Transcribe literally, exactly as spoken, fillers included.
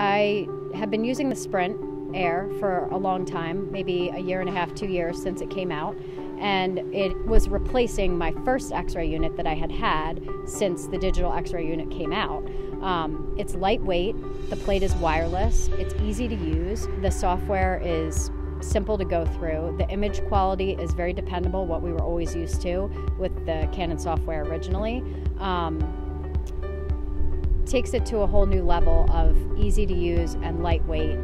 I have been using the Sprint Air for a long time, maybe a year and a half, two years since it came out, and it was replacing my first X-ray unit that I had had since the digital X-ray unit came out. Um, it's lightweight, the plate is wireless, it's easy to use, the software is simple to go through, the image quality is very dependable, what we were always used to with the Canon software originally. Um, takes it to a whole new level of easy to use and lightweight.